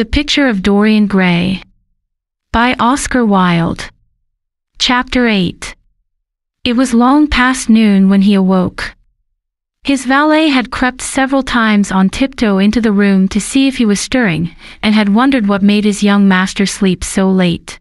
The Picture of Dorian Gray by Oscar Wilde. Chapter 8. It was long past noon when he awoke. His valet had crept several times on tiptoe into the room to see if he was stirring, and had wondered what made his young master sleep so late.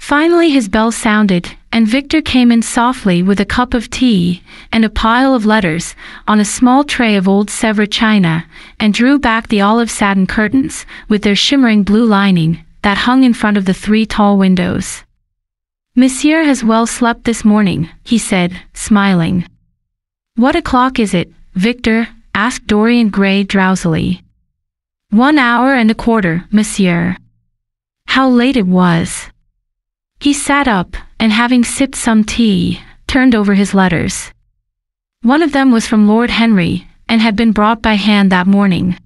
Finally his bell sounded, and Victor came in softly with a cup of tea and a pile of letters on a small tray of old Sevres china, and drew back the olive satin curtains with their shimmering blue lining that hung in front of the three tall windows. "Monsieur has well slept this morning," he said, smiling. "What o'clock is it, Victor?" asked Dorian Gray drowsily. 1 hour and a quarter, monsieur." How late it was! He sat up, and having sipped some tea, turned over his letters. One of them was from Lord Henry, and had been brought by hand that morning.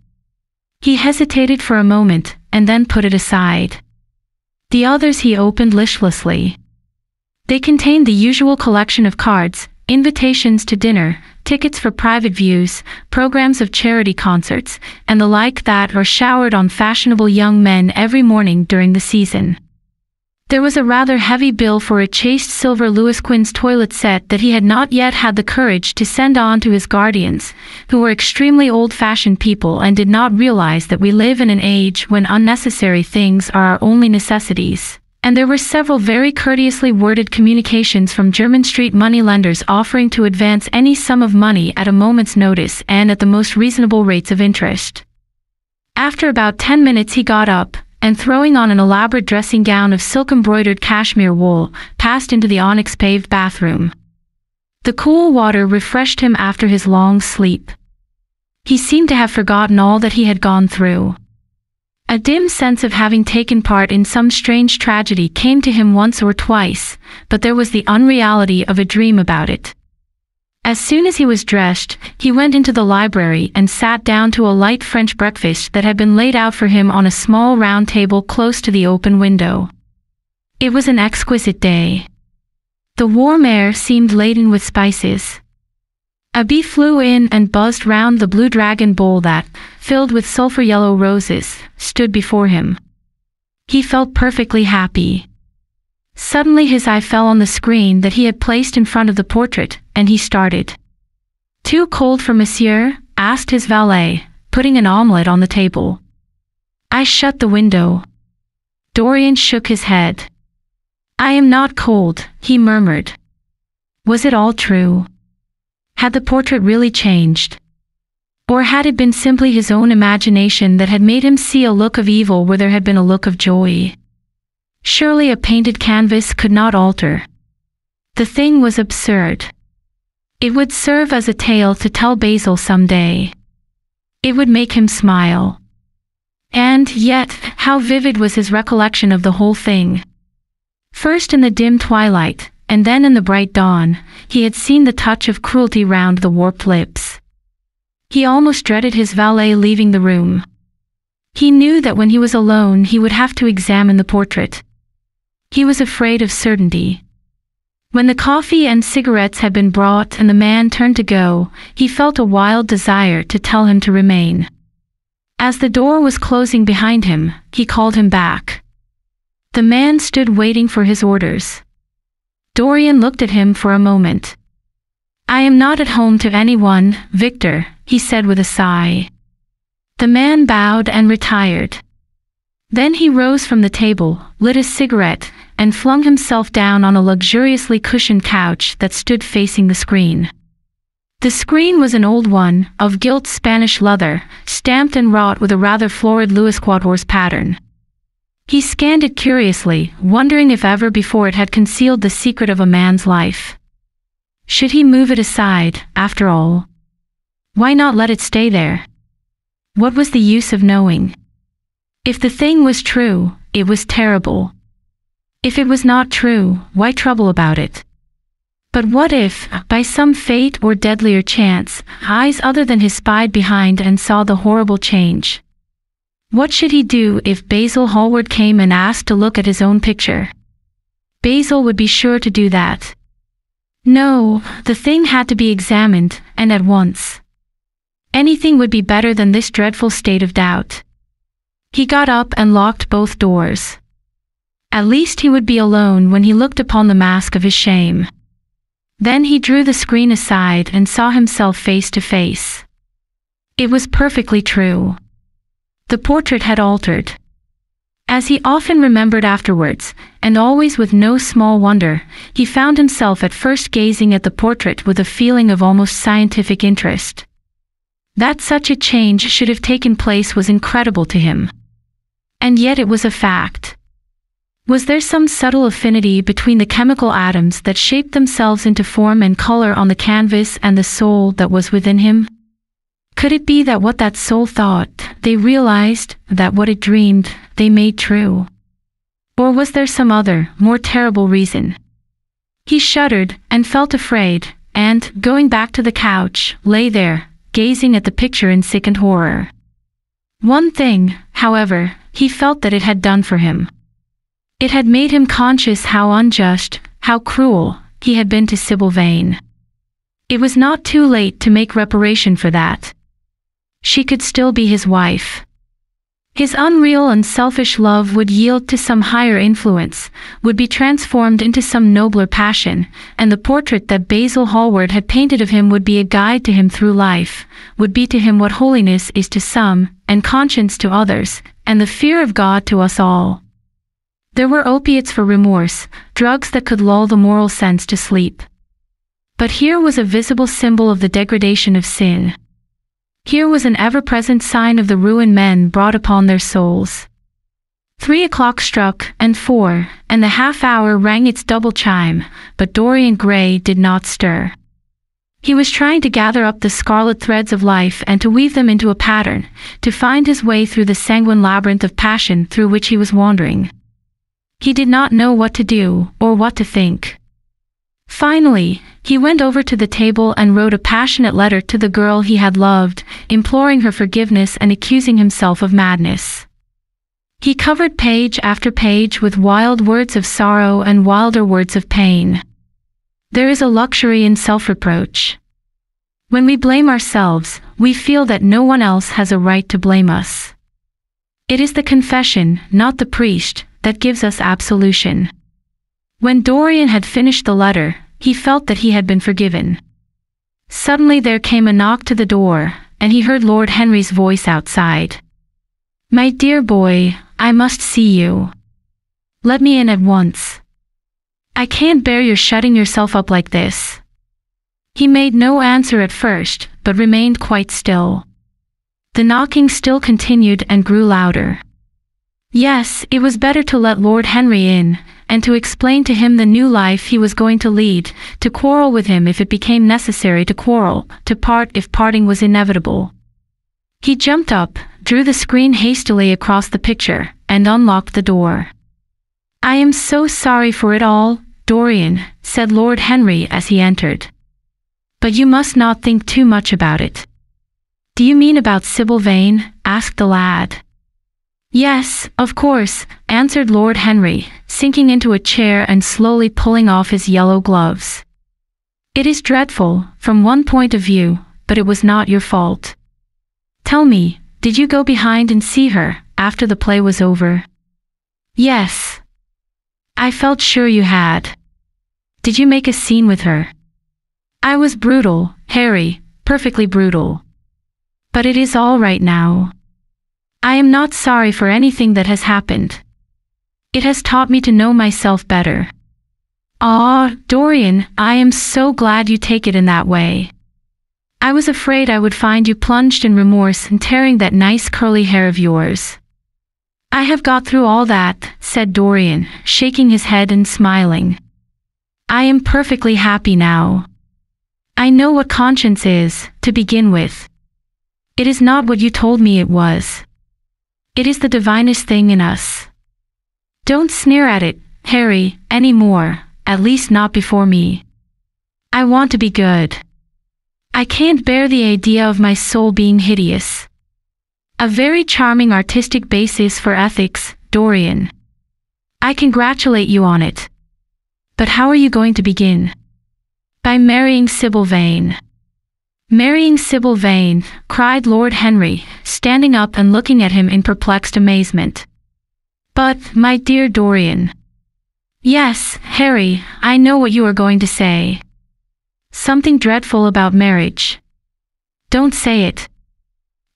He hesitated for a moment, and then put it aside. The others he opened listlessly. They contained the usual collection of cards, invitations to dinner, tickets for private views, programs of charity concerts, and the like that are showered on fashionable young men every morning during the season. There was a rather heavy bill for a chased silver Louis Quinze toilet set that he had not yet had the courage to send on to his guardians, who were extremely old-fashioned people and did not realize that we live in an age when unnecessary things are our only necessities, and there were several very courteously worded communications from German street moneylenders offering to advance any sum of money at a moment's notice and at the most reasonable rates of interest. After about 10 minutes he got up, and throwing on an elaborate dressing gown of silk-embroidered cashmere wool, passed into the onyx-paved bathroom. The cool water refreshed him after his long sleep. He seemed to have forgotten all that he had gone through. A dim sense of having taken part in some strange tragedy came to him once or twice, but there was the unreality of a dream about it. As soon as he was dressed, he went into the library and sat down to a light French breakfast that had been laid out for him on a small round table close to the open window. It was an exquisite day. The warm air seemed laden with spices. A bee flew in and buzzed round the blue dragon bowl that, filled with sulphur-yellow roses, stood before him. He felt perfectly happy. Suddenly his eye fell on the screen that he had placed in front of the portrait, and he started. "Too cold for monsieur?" asked his valet, putting an omelette on the table. "I shut the window." Dorian shook his head. "I am not cold," he murmured. Was it all true? Had the portrait really changed? Or had it been simply his own imagination that had made him see a look of evil where there had been a look of joy? Surely a painted canvas could not alter. The thing was absurd. It would serve as a tale to tell Basil some day. It would make him smile. And yet, how vivid was his recollection of the whole thing. First in the dim twilight, and then in the bright dawn, he had seen the touch of cruelty round the warped lips. He almost dreaded his valet leaving the room. He knew that when he was alone he would have to examine the portrait. He was afraid of certainty. When the coffee and cigarettes had been brought and the man turned to go, he felt a wild desire to tell him to remain. As the door was closing behind him, he called him back. The man stood waiting for his orders. Dorian looked at him for a moment. "I am not at home to anyone, Victor," he said with a sigh. The man bowed and retired. Then he rose from the table, lit a cigarette, and flung himself down on a luxuriously cushioned couch that stood facing the screen. The screen was an old one, of gilt Spanish leather, stamped and wrought with a rather florid Louis Quatorze pattern. He scanned it curiously, wondering if ever before it had concealed the secret of a man's life. Should he move it aside, after all? Why not let it stay there? What was the use of knowing? If the thing was true, it was terrible. If it was not true, why trouble about it? But what if, by some fate or deadlier chance, eyes other than his spied behind and saw the horrible change? What should he do if Basil Hallward came and asked to look at his own picture? Basil would be sure to do that. No, the thing had to be examined, and at once. Anything would be better than this dreadful state of doubt. He got up and locked both doors. At least he would be alone when he looked upon the mask of his shame. Then he drew the screen aside and saw himself face to face. It was perfectly true. The portrait had altered. As he often remembered afterwards, and always with no small wonder, he found himself at first gazing at the portrait with a feeling of almost scientific interest. That such a change should have taken place was incredible to him. And yet it was a fact. Was there some subtle affinity between the chemical atoms that shaped themselves into form and color on the canvas and the soul that was within him? Could it be that what that soul thought, they realized, that what it dreamed, they made true? Or was there some other, more terrible reason? He shuddered and felt afraid, and, going back to the couch, lay there, gazing at the picture in sickened horror. One thing, however, he felt that it had done for him. It had made him conscious how unjust, how cruel, he had been to Sybil Vane. It was not too late to make reparation for that. She could still be his wife. His unreal and selfish love would yield to some higher influence, would be transformed into some nobler passion, and the portrait that Basil Hallward had painted of him would be a guide to him through life, would be to him what holiness is to some, and conscience to others, and the fear of God to us all. There were opiates for remorse, drugs that could lull the moral sense to sleep. But here was a visible symbol of the degradation of sin. Here was an ever-present sign of the ruin men brought upon their souls. 3 o'clock struck, and 4, and the half-hour rang its double chime, but Dorian Gray did not stir. He was trying to gather up the scarlet threads of life and to weave them into a pattern, to find his way through the sanguine labyrinth of passion through which he was wandering. He did not know what to do, or what to think. Finally, he went over to the table and wrote a passionate letter to the girl he had loved, imploring her forgiveness and accusing himself of madness. He covered page after page with wild words of sorrow and wilder words of pain. There is a luxury in self-reproach. When we blame ourselves, we feel that no one else has a right to blame us. It is the confession, not the priest, that gives us absolution. When Dorian had finished the letter, he felt that he had been forgiven. Suddenly there came a knock to the door, and he heard Lord Henry's voice outside. "My dear boy, I must see you. Let me in at once. I can't bear your shutting yourself up like this." He made no answer at first, but remained quite still. The knocking still continued and grew louder. Yes, it was better to let Lord Henry in, and to explain to him the new life he was going to lead, to quarrel with him if it became necessary to quarrel, to part if parting was inevitable. He jumped up, drew the screen hastily across the picture, and unlocked the door. "I am so sorry for it all, Dorian," said Lord Henry as he entered. "But you must not think too much about it." "Do you mean about Sybil Vane?" asked the lad. "Yes, of course," answered Lord Henry, sinking into a chair and slowly pulling off his yellow gloves. "It is dreadful, from one point of view, but it was not your fault. Tell me, did you go behind and see her, after the play was over?" "Yes. I felt sure you had." "Did you make a scene with her?" "I was brutal, Harry, perfectly brutal. But it is all right now. I am not sorry for anything that has happened. It has taught me to know myself better." "Ah, Dorian, I am so glad you take it in that way. I was afraid I would find you plunged in remorse and tearing that nice curly hair of yours." "I have got through all that," said Dorian, shaking his head and smiling. "I am perfectly happy now. I know what conscience is, to begin with. It is not what you told me it was. It is the divinest thing in us. Don't sneer at it, Harry, any more, at least not before me. I want to be good. I can't bear the idea of my soul being hideous. A very charming artistic basis for ethics, Dorian. I congratulate you on it. But how are you going to begin?" "By marrying Sybil Vane." "Marrying Sybil Vane," cried Lord Henry, standing up and looking at him in perplexed amazement. "But, my dear Dorian—" "Yes, Harry, I know what you are going to say. Something dreadful about marriage. Don't say it.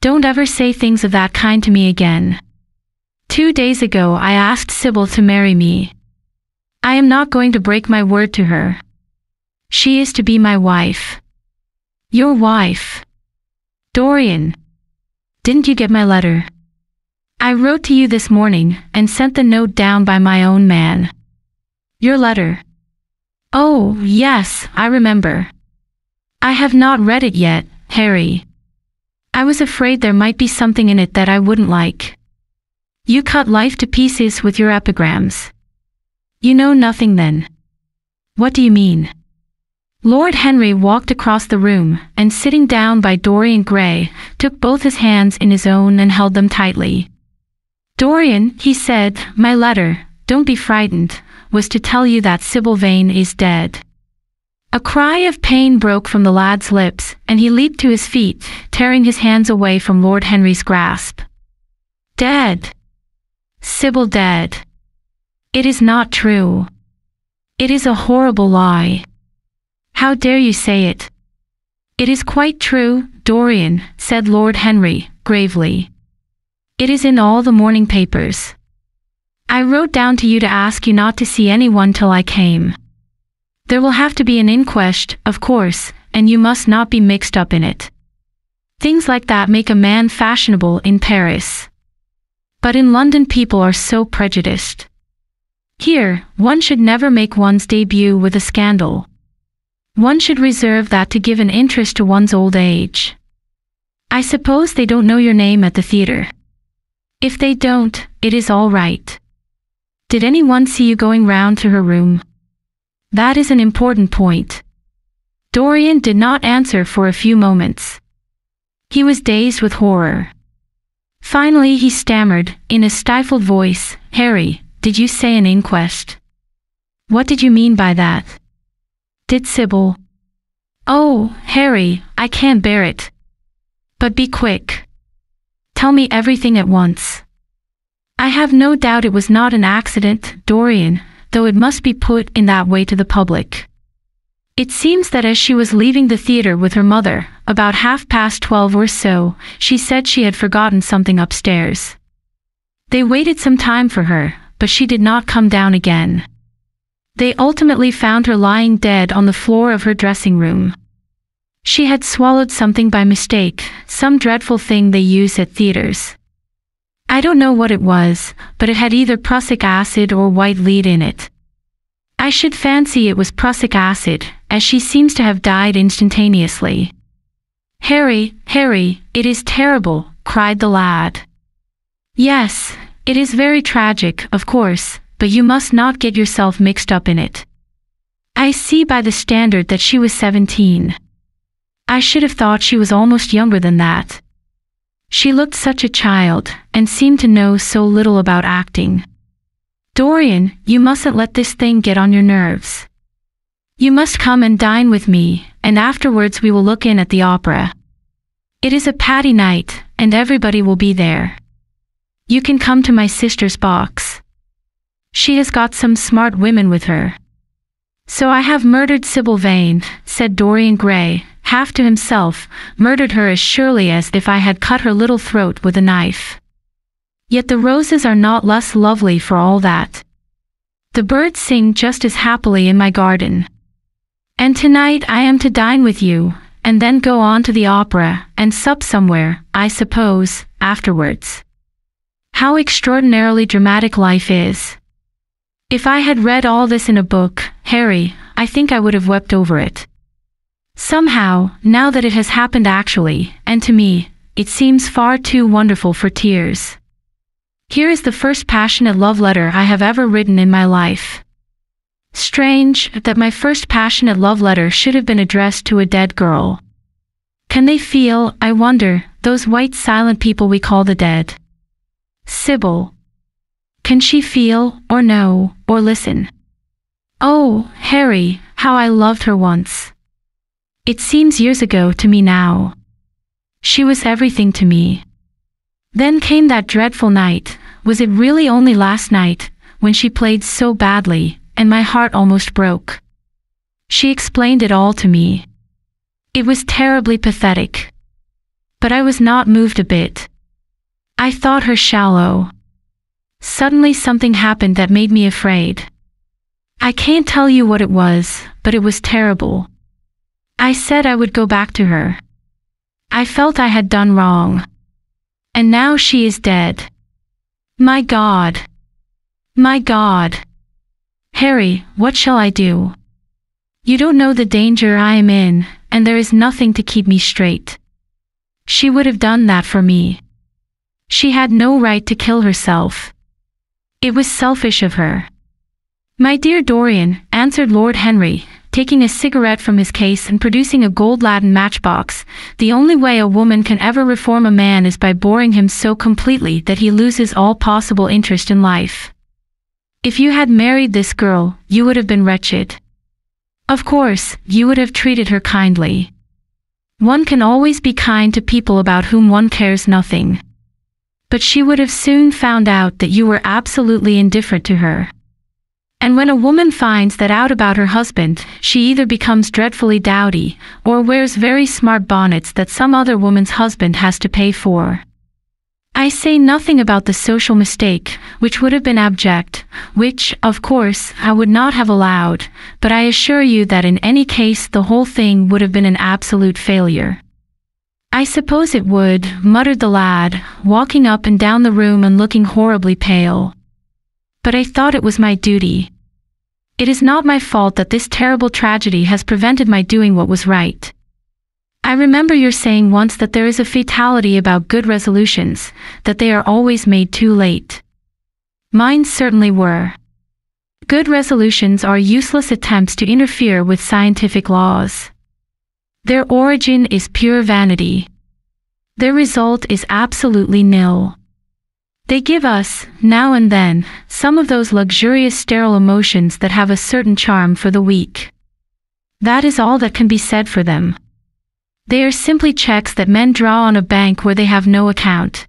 Don't ever say things of that kind to me again. 2 days ago I asked Sybil to marry me. I am not going to break my word to her. She is to be my wife." "Your wife? Dorian, didn't you get my letter? I wrote to you this morning and sent the note down by my own man." "Your letter? Oh, yes, I remember. I have not read it yet, Harry. I was afraid there might be something in it that I wouldn't like. You cut life to pieces with your epigrams. You know nothing then." "What do you mean?" Lord Henry walked across the room, and sitting down by Dorian Gray, took both his hands in his own and held them tightly. "Dorian," he said, "my letter, don't be frightened, was to tell you that Sybil Vane is dead." A cry of pain broke from the lad's lips, and he leaped to his feet, tearing his hands away from Lord Henry's grasp. "Dead! Sybil dead! It is not true. It is a horrible lie. How dare you say it?" "It is quite true, Dorian," said Lord Henry, gravely. "It is in all the morning papers. I wrote down to you to ask you not to see anyone till I came. There will have to be an inquest, of course, and you must not be mixed up in it. Things like that make a man fashionable in Paris. But in London people are so prejudiced. Here, one should never make one's debut with a scandal. One should reserve that to give an interest to one's old age. I suppose they don't know your name at the theatre. If they don't, it is all right. Did anyone see you going round to her room? That is an important point." Dorian did not answer for a few moments. He was dazed with horror. Finally he stammered, in a stifled voice, "Harry, did you say an inquest? What did you mean by that? Did Sybil—" "Oh, Harry, I can't bear it. But be quick. Tell me everything at once. I have no doubt it was not an accident, Dorian, though it must be put in that way to the public. It seems that as she was leaving the theatre with her mother, about 12:30 or so, she said she had forgotten something upstairs. They waited some time for her, but she did not come down again. They ultimately found her lying dead on the floor of her dressing room. She had swallowed something by mistake, some dreadful thing they use at theaters. I don't know what it was, but it had either prussic acid or white lead in it. I should fancy it was prussic acid, as she seems to have died instantaneously." "Harry, Harry, it is terrible," cried the lad. "Yes, it is very tragic, of course, but you must not get yourself mixed up in it. I see by the standard that she was 17. I should have thought she was almost younger than that. She looked such a child, and seemed to know so little about acting. Dorian, you mustn't let this thing get on your nerves. You must come and dine with me, and afterwards we will look in at the opera. It is a Patty night, and everybody will be there. You can come to my sister's box. She has got some smart women with her." "So I have murdered Sybil Vane," said Dorian Gray, half to himself, "murdered her as surely as if I had cut her little throat with a knife. Yet the roses are not less lovely for all that. The birds sing just as happily in my garden. And tonight I am to dine with you, and then go on to the opera, and sup somewhere, I suppose, afterwards. How extraordinarily dramatic life is. If I had read all this in a book, Harry, I think I would have wept over it. Somehow, now that it has happened actually, and to me, it seems far too wonderful for tears. Here is the first passionate love letter I have ever written in my life. Strange that my first passionate love letter should have been addressed to a dead girl. Can they feel, I wonder, those white silent people we call the dead? Sybil. Can she feel, or know, or listen? Oh, Harry, how I loved her once. It seems years ago to me now. She was everything to me. Then came that dreadful night, was it really only last night, when she played so badly, and my heart almost broke. She explained it all to me. It was terribly pathetic. But I was not moved a bit. I thought her shallow. Suddenly something happened that made me afraid. I can't tell you what it was, but it was terrible. I said I would go back to her. I felt I had done wrong. And now she is dead. My God. My God. Harry, what shall I do? You don't know the danger I am in, and there is nothing to keep me straight. She would have done that for me. She had no right to kill herself. It was selfish of her. My dear Dorian, answered Lord Henry, taking a cigarette from his case and producing a gold Latin matchbox, the only way a woman can ever reform a man is by boring him so completely that he loses all possible interest in life. If you had married this girl, you would have been wretched. Of course, you would have treated her kindly. One can always be kind to people about whom one cares nothing. But she would have soon found out that you were absolutely indifferent to her. And when a woman finds that out about her husband, she either becomes dreadfully dowdy, or wears very smart bonnets that some other woman's husband has to pay for. I say nothing about the social mistake, which would have been abject, which, of course, I would not have allowed, but I assure you that in any case the whole thing would have been an absolute failure. I suppose it would, muttered the lad, walking up and down the room and looking horribly pale. But I thought it was my duty. It is not my fault that this terrible tragedy has prevented my doing what was right. I remember your saying once that there is a fatality about good resolutions, that they are always made too late. Mine certainly were. Good resolutions are useless attempts to interfere with scientific laws. Their origin is pure vanity. Their result is absolutely nil. They give us, now and then, some of those luxurious sterile emotions that have a certain charm for the weak. That is all that can be said for them. They are simply checks that men draw on a bank where they have no account.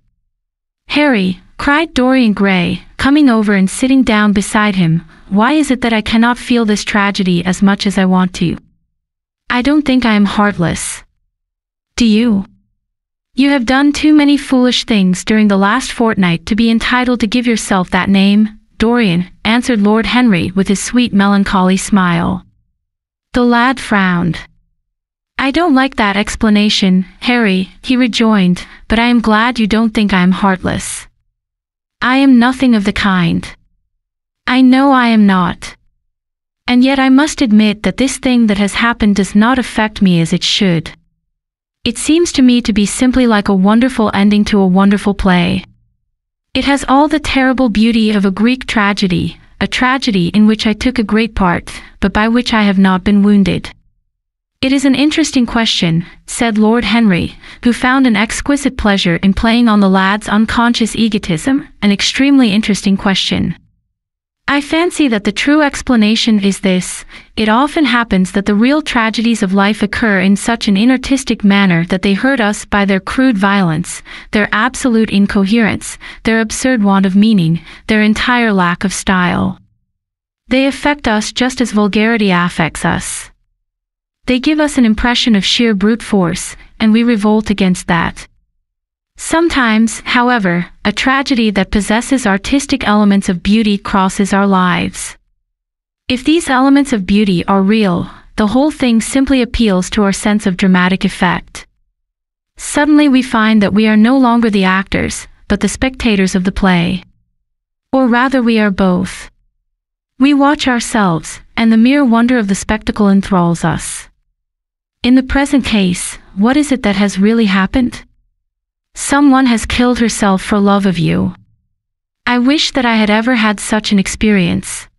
Harry, cried Dorian Gray, coming over and sitting down beside him, why is it that I cannot feel this tragedy as much as I want to? I don't think I am heartless. Do you? You have done too many foolish things during the last fortnight to be entitled to give yourself that name, Dorian, answered Lord Henry with his sweet melancholy smile. The lad frowned. I don't like that explanation, Harry, he rejoined, but I am glad you don't think I am heartless. I am nothing of the kind. I know I am not. And yet I must admit that this thing that has happened does not affect me as it should. It seems to me to be simply like a wonderful ending to a wonderful play. It has all the terrible beauty of a Greek tragedy, a tragedy in which I took a great part, but by which I have not been wounded. It is an interesting question, said Lord Henry, who found an exquisite pleasure in playing on the lad's unconscious egotism, an extremely interesting question. I fancy that the true explanation is this: it often happens that the real tragedies of life occur in such an inartistic manner that they hurt us by their crude violence, their absolute incoherence, their absurd want of meaning, their entire lack of style. They affect us just as vulgarity affects us. They give us an impression of sheer brute force, and we revolt against that. Sometimes, however, a tragedy that possesses artistic elements of beauty crosses our lives. If these elements of beauty are real, the whole thing simply appeals to our sense of dramatic effect. Suddenly we find that we are no longer the actors, but the spectators of the play. Or rather, we are both. We watch ourselves, and the mere wonder of the spectacle enthralls us. In the present case, what is it that has really happened? Someone has killed herself for love of you. I wish that I had ever had such an experience.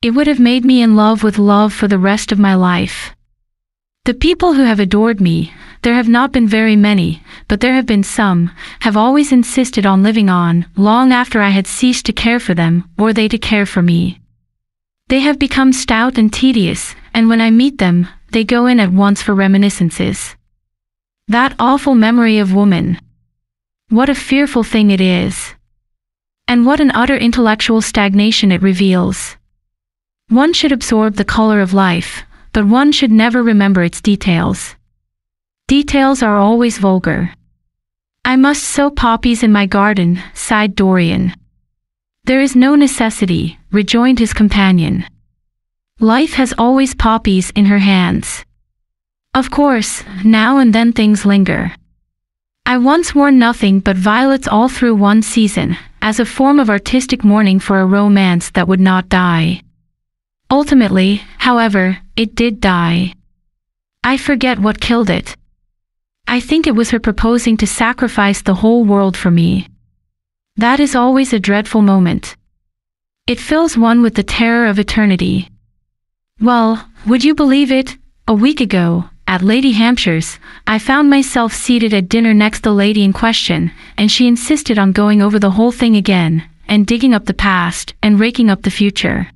It would have made me in love with love for the rest of my life. The people who have adored me, there have not been very many, but there have been some, have always insisted on living on, long after I had ceased to care for them, or they to care for me. They have become stout and tedious, and when I meet them, they go in at once for reminiscences. That awful memory of woman. What a fearful thing it is. And what an utter intellectual stagnation it reveals. One should absorb the color of life, but one should never remember its details. Details are always vulgar. I must sow poppies in my garden, sighed Dorian. There is no necessity, rejoined his companion. Life has always poppies in her hands. Of course, now and then things linger. I once wore nothing but violets all through one season, as a form of artistic mourning for a romance that would not die. Ultimately, however, it did die. I forget what killed it. I think it was her proposing to sacrifice the whole world for me. That is always a dreadful moment. It fills one with the terror of eternity. Well, would you believe it? A week ago, at Lady Hampshire's, I found myself seated at dinner next the lady in question, and she insisted on going over the whole thing again, and digging up the past, and raking up the future.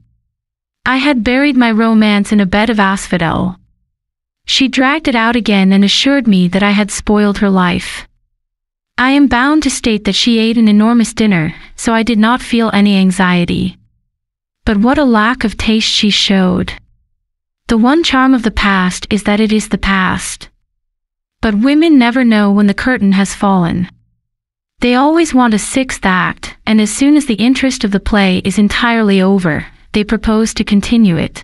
I had buried my romance in a bed of asphodel. She dragged it out again and assured me that I had spoiled her life. I am bound to state that she ate an enormous dinner, so I did not feel any anxiety. But what a lack of taste she showed. The one charm of the past is that it is the past. But women never know when the curtain has fallen. They always want a sixth act, and as soon as the interest of the play is entirely over, they propose to continue it.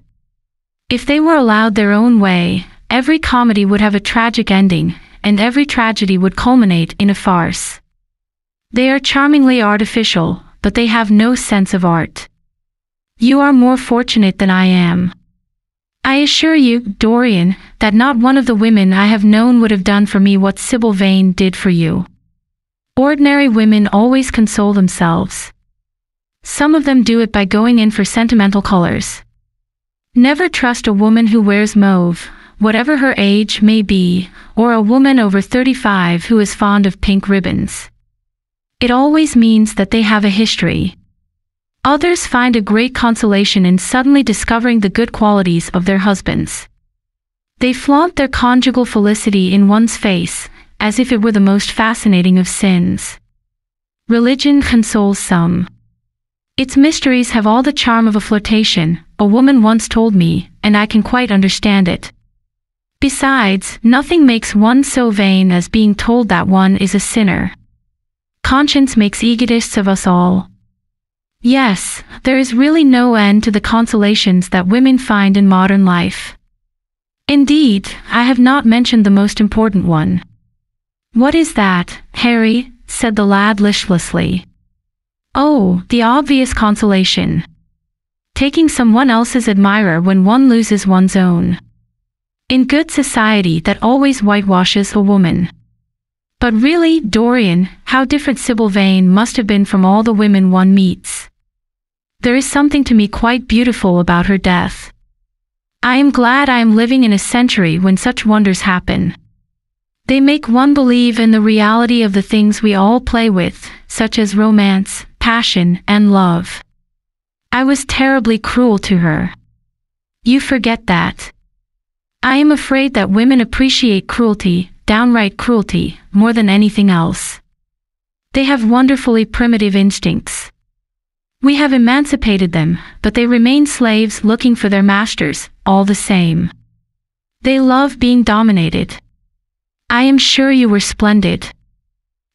If they were allowed their own way, every comedy would have a tragic ending, and every tragedy would culminate in a farce. They are charmingly artificial, but they have no sense of art. You are more fortunate than I am. I assure you, Dorian, that not one of the women I have known would have done for me what Sybil Vane did for you. Ordinary women always console themselves. Some of them do it by going in for sentimental colors. Never trust a woman who wears mauve, whatever her age may be, or a woman over 35 who is fond of pink ribbons. It always means that they have a history. Others find a great consolation in suddenly discovering the good qualities of their husbands. They flaunt their conjugal felicity in one's face, as if it were the most fascinating of sins. Religion consoles some. Its mysteries have all the charm of a flirtation, a woman once told me, and I can quite understand it. Besides, nothing makes one so vain as being told that one is a sinner. Conscience makes egotists of us all. Yes, there is really no end to the consolations that women find in modern life. Indeed, I have not mentioned the most important one. What is that, Harry? Said the lad listlessly. Oh, the obvious consolation. Taking someone else's admirer when one loses one's own. In good society that always whitewashes a woman. But really, Dorian, how different Sybil Vane must have been from all the women one meets. There is something to me quite beautiful about her death. I am glad I am living in a century when such wonders happen. They make one believe in the reality of the things we all play with, such as romance, passion, and love. I was terribly cruel to her. You forget that. I am afraid that women appreciate cruelty, downright cruelty, more than anything else. They have wonderfully primitive instincts. We have emancipated them, but they remain slaves looking for their masters, all the same. They love being dominated. I am sure you were splendid.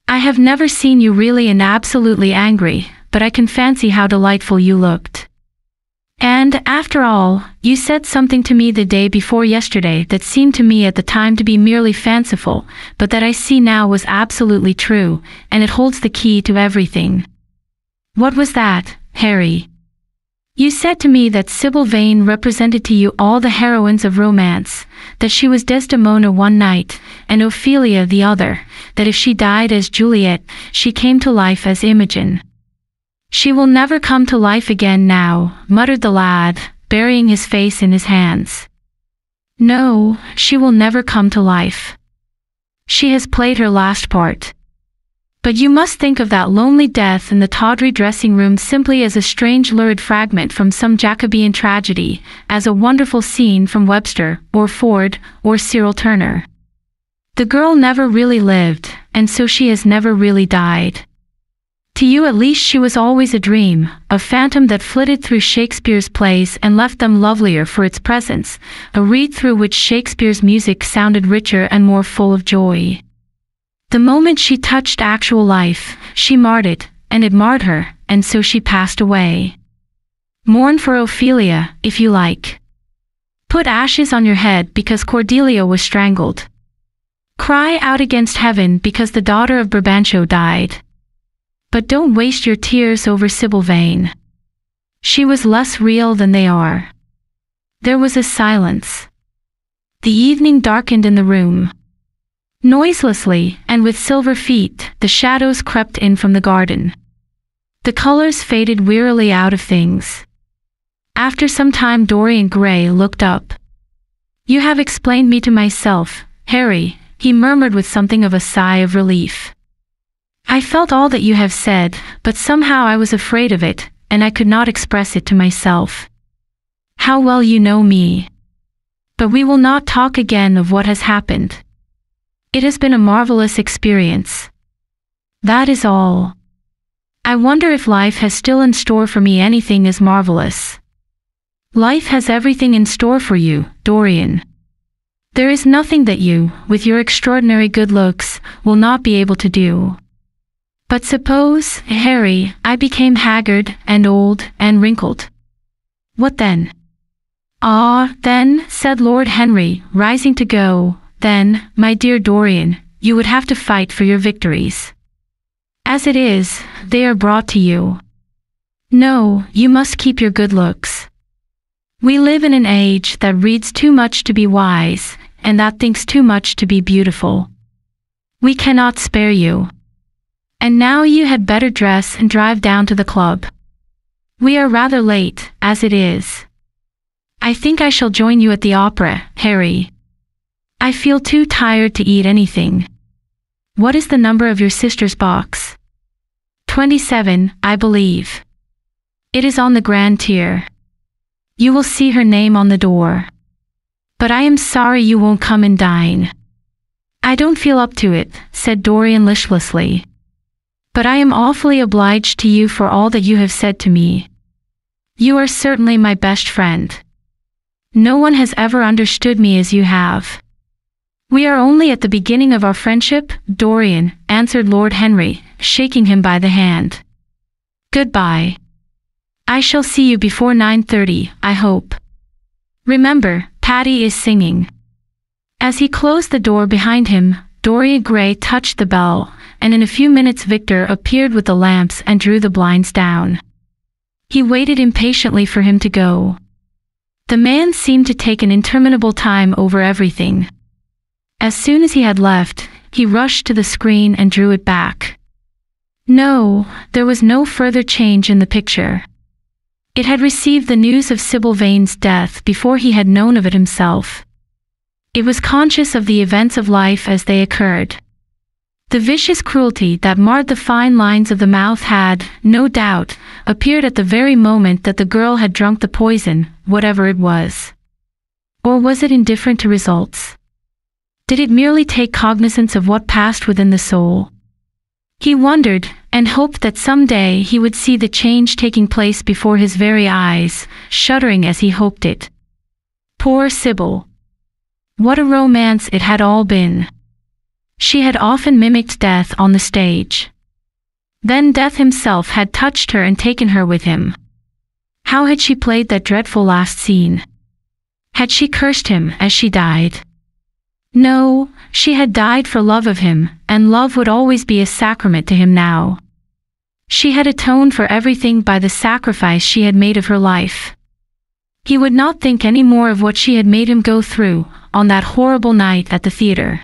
I have never seen you really and absolutely angry, but I can fancy how delightful you looked. And, after all, you said something to me the day before yesterday that seemed to me at the time to be merely fanciful, but that I see now was absolutely true, and it holds the key to everything. What was that, Harry? You said to me that Sybil Vane represented to you all the heroines of romance, that she was Desdemona one night, and Ophelia the other, that if she died as Juliet, she came to life as Imogen. She will never come to life again now, muttered the lad, burying his face in his hands. No, she will never come to life. She has played her last part. but you must think of that lonely death in the tawdry dressing-room simply as a strange lurid fragment from some Jacobean tragedy, as a wonderful scene from Webster, or Ford, or Cyril Turner. The girl never really lived, and so she has never really died. To you at least she was always a dream, a phantom that flitted through Shakespeare's plays and left them lovelier for its presence, a reed through which Shakespeare's music sounded richer and more full of joy. The moment she touched actual life, she marred it, and it marred her, and so she passed away. Mourn for Ophelia, if you like. Put ashes on your head because Cordelia was strangled. Cry out against heaven because the daughter of Brabantio died. But don't waste your tears over Sybil Vane. She was less real than they are. There was a silence. The evening darkened in the room. Noiselessly, and with silver feet, the shadows crept in from the garden. The colors faded wearily out of things. After some time Dorian Gray looked up. "You have explained me to myself, Harry," he murmured with something of a sigh of relief. "I felt all that you have said, but somehow I was afraid of it, and I could not express it to myself. How well you know me. But we will not talk again of what has happened. It has been a marvelous experience. That is all. I wonder if life has still in store for me anything as marvelous." "Life has everything in store for you, Dorian. There is nothing that you, with your extraordinary good looks, will not be able to do. But suppose, Harry, I became haggard and old and wrinkled. What then?" "Ah, then," said Lord Henry, rising to go, "then, my dear Dorian, you would have to fight for your victories. As it is, they are brought to you. No, you must keep your good looks. We live in an age that reads too much to be wise, and that thinks too much to be beautiful. We cannot spare you. And now you had better dress and drive down to the club. We are rather late, as it is. I think I shall join you at the opera, Harry. I feel too tired to eat anything. What is the number of your sister's box?" 27, I believe. "It is on the grand tier. You will see her name on the door. But I am sorry you won't come and dine." "I don't feel up to it," said Dorian listlessly. "But I am awfully obliged to you for all that you have said to me. You are certainly my best friend. No one has ever understood me as you have." "We are only at the beginning of our friendship, Dorian," answered Lord Henry, shaking him by the hand. "Goodbye. I shall see you before 9:30, I hope. Remember, Patty is singing." As he closed the door behind him, Dorian Gray touched the bell, and in a few minutes Victor appeared with the lamps and drew the blinds down. He waited impatiently for him to go. The man seemed to take an interminable time over everything. As soon as he had left, he rushed to the screen and drew it back. No, there was no further change in the picture. It had received the news of Sybil Vane's death before he had known of it himself. It was conscious of the events of life as they occurred. The vicious cruelty that marred the fine lines of the mouth had, no doubt, appeared at the very moment that the girl had drunk the poison, whatever it was. Or was it indifferent to results? Did it merely take cognizance of what passed within the soul? He wondered, and hoped that some day he would see the change taking place before his very eyes, shuddering as he hoped it. Poor Sybil! What a romance it had all been! She had often mimicked death on the stage. Then death himself had touched her and taken her with him. How had she played that dreadful last scene? Had she cursed him as she died? No, she had died for love of him, and love would always be a sacrament to him now. She had atoned for everything by the sacrifice she had made of her life. He would not think any more of what she had made him go through on that horrible night at the theater.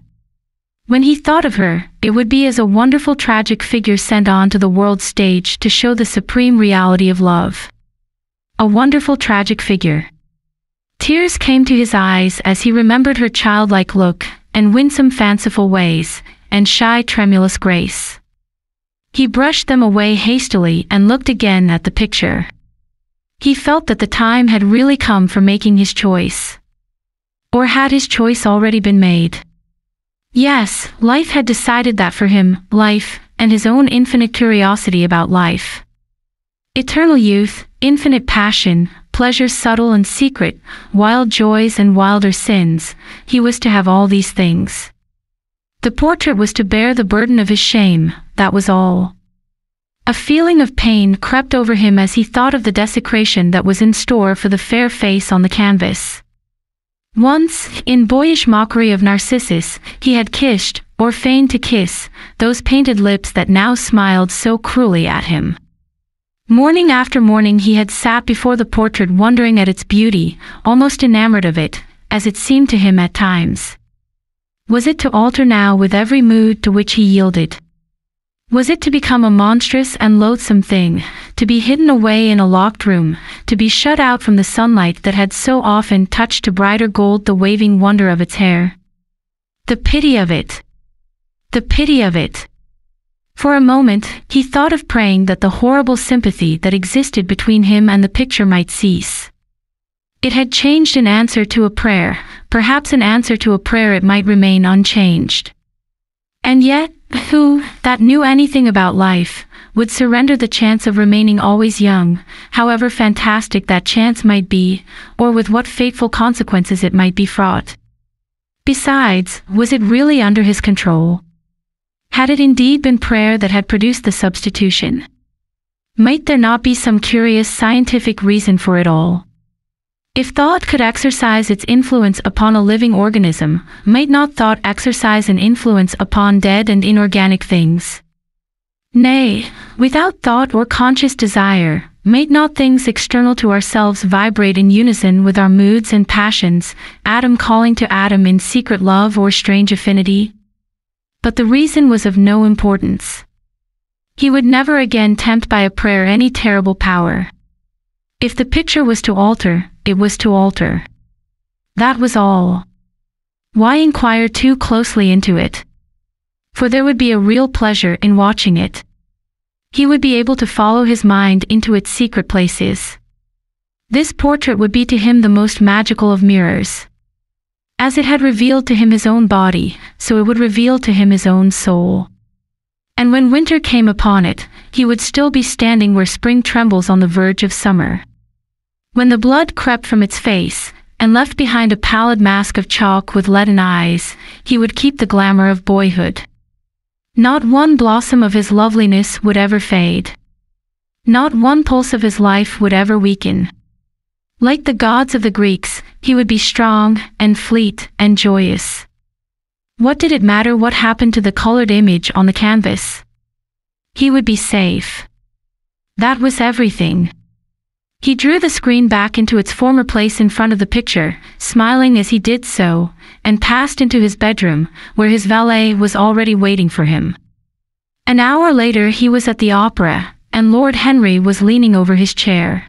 When he thought of her, it would be as a wonderful tragic figure sent on to the world's stage to show the supreme reality of love. A wonderful tragic figure. Tears came to his eyes as he remembered her childlike look, and winsome fanciful ways, and shy tremulous grace. He brushed them away hastily and looked again at the picture. He felt that the time had really come for making his choice. Or had his choice already been made? Yes, life had decided that for him, life, and his own infinite curiosity about life. Eternal youth, infinite passion, pleasures subtle and secret, wild joys and wilder sins, he was to have all these things. The portrait was to bear the burden of his shame, that was all. A feeling of pain crept over him as he thought of the desecration that was in store for the fair face on the canvas. Once, in boyish mockery of Narcissus, he had kissed, or feigned to kiss, those painted lips that now smiled so cruelly at him. Morning after morning he had sat before the portrait wondering at its beauty, almost enamored of it, as it seemed to him at times. Was it to alter now with every mood to which he yielded? Was it to become a monstrous and loathsome thing, to be hidden away in a locked room, to be shut out from the sunlight that had so often touched to brighter gold the waving wonder of its hair? The pity of it! The pity of it! For a moment, he thought of praying that the horrible sympathy that existed between him and the picture might cease. It had changed in answer to a prayer, perhaps in answer to a prayer it might remain unchanged. And yet, who, that knew anything about life, would surrender the chance of remaining always young, however fantastic that chance might be, or with what fateful consequences it might be fraught? Besides, was it really under his control? Had it indeed been prayer that had produced the substitution? Might there not be some curious scientific reason for it all? If thought could exercise its influence upon a living organism, might not thought exercise an influence upon dead and inorganic things? Nay, without thought or conscious desire, might not things external to ourselves vibrate in unison with our moods and passions, atom calling to atom in secret love or strange affinity? But the reason was of no importance. He would never again tempt by a prayer any terrible power. If the picture was to alter, it was to alter. That was all. Why inquire too closely into it? For there would be a real pleasure in watching it. He would be able to follow his mind into its secret places. This portrait would be to him the most magical of mirrors. As it had revealed to him his own body, so it would reveal to him his own soul. And when winter came upon it, he would still be standing where spring trembles on the verge of summer. When the blood crept from its face, and left behind a pallid mask of chalk with leaden eyes, he would keep the glamour of boyhood. Not one blossom of his loveliness would ever fade. Not one pulse of his life would ever weaken. Like the gods of the Greeks, he would be strong, and fleet, and joyous. What did it matter what happened to the colored image on the canvas? He would be safe. That was everything. He drew the screen back into its former place in front of the picture, smiling as he did so, and passed into his bedroom, where his valet was already waiting for him. An hour later he was at the opera, and Lord Henry was leaning over his chair.